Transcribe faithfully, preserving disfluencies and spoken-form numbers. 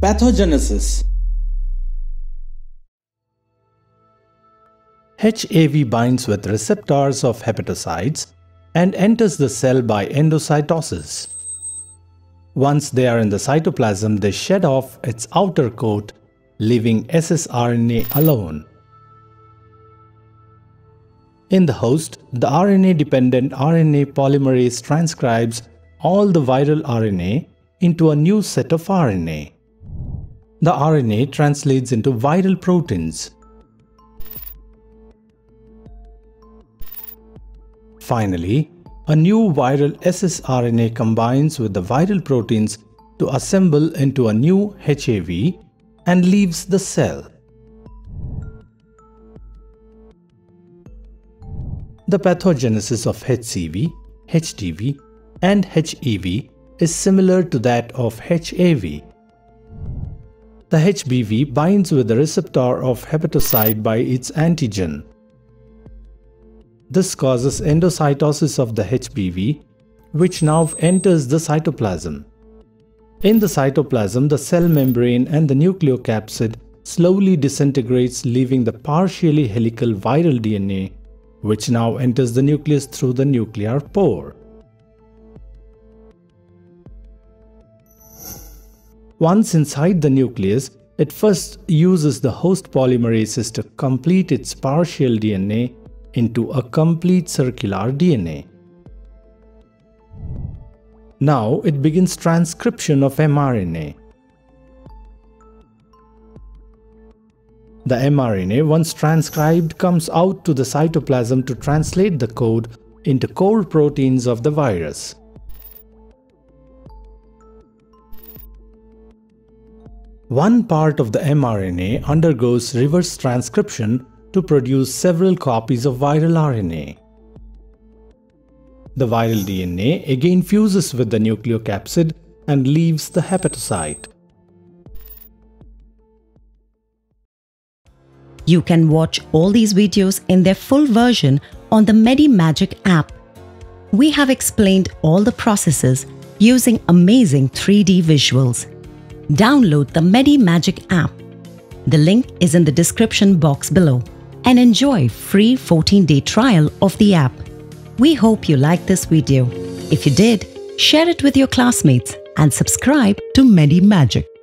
Pathogenesis. H A V binds with receptors of hepatocytes and enters the cell by endocytosis. Once they are in the cytoplasm, they shed off its outer coat, leaving s s R N A alone. In the host, the R N A-dependent R N A polymerase transcribes all the viral R N A into a new set of R N A. The R N A translates into viral proteins. Finally, a new viral s s R N A combines with the viral proteins to assemble into a new H A V and leaves the cell. The pathogenesis of H C V, H D V, and H E V is similar to that of H A V. The H B V binds with the receptor of hepatocyte by its antigen. This causes endocytosis of the H B V, which now enters the cytoplasm. In the cytoplasm, the cell membrane and the nucleocapsid slowly disintegrates, leaving the partially helical viral D N A, which now enters the nucleus through the nuclear pore. Once inside the nucleus, it first uses the host polymerases to complete its partial D N A into a complete circular D N A. Now it begins transcription of m R N A. The m R N A, once transcribed, comes out to the cytoplasm to translate the code into core proteins of the virus. One part of the m R N A undergoes reverse transcription to produce several copies of viral R N A. The viral D N A again fuses with the nucleocapsid and leaves the hepatocyte. You can watch all these videos in their full version on the MediMagic app. We have explained all the processes using amazing three D visuals. Download the MediMagic app. The link is in the description box below, and enjoy free fourteen day trial of the app. We hope you liked this video. If you did, share it with your classmates and subscribe to MediMagic.